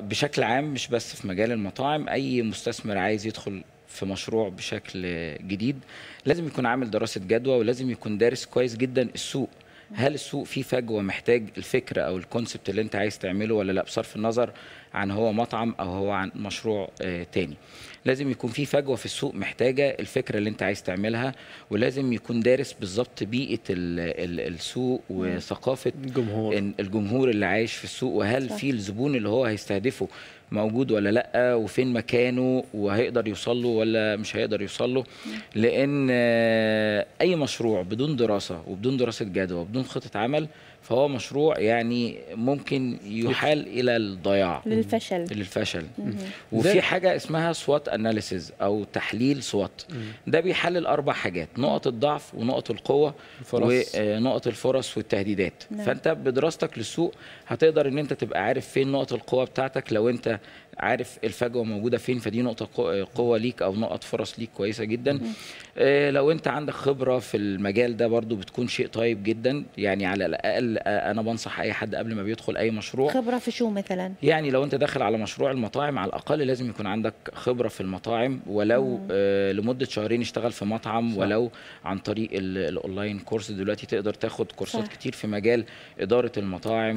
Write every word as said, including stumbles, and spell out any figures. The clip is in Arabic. بشكل عام مش بس في مجال المطاعم، أي مستثمر عايز يدخل في مشروع بشكل جديد لازم يكون عامل دراسة جدوى، ولازم يكون دارس كويس جدا السوق. هل السوق فيه فجوة محتاج الفكرة أو الكونسبت اللي أنت عايز تعمله ولا لا، بصرف النظر عن هو مطعم أو هو عن مشروع تاني. لازم يكون فيه فجوة في السوق محتاجة الفكرة اللي أنت عايز تعملها، ولازم يكون دارس بالظبط بيئة السوق وثقافة الجمهور الجمهور اللي عايش في السوق، وهل في الزبون اللي هو هيستهدفه موجود ولا لا، وفين مكانه، وهيقدر يوصل له ولا مش هيقدر يوصل له. لأن أي مشروع بدون دراسة وبدون دراسة جدوى وبدون خطة عمل فهو مشروع يعني ممكن يحال إلى الضياع، للفشل للفشل وفي حاجة اسمها سوات أناليسيز أو تحليل سوات. ده بيحلل أربع حاجات: نقط الضعف ونقط القوة ونقط الفرص والتهديدات. مم. فأنت بدراستك للسوق هتقدر أن أنت تبقى عارف فين نقط القوة بتاعتك. لو أنت عارف الفجوة موجودة فين فدي نقطة قوة ليك أو نقط فرص ليك كويسة جدا. آه لو أنت عندك خبرة في المجال ده برضو بتكون شيء طيب جدا. يعني على الأقل آه أنا بنصح أي حد قبل ما بيدخل أي مشروع. خبرة في شو مثلا؟ يعني لو أنت داخل على مشروع المطاعم على الأقل لازم يكون عندك خبرة في المطاعم، ولو آه لمدة شهرين اشتغل في مطعم، صح. ولو عن طريق الأونلاين كورس دلوقتي تقدر تاخد كورسات، صح. كتير في مجال إدارة المطاعم.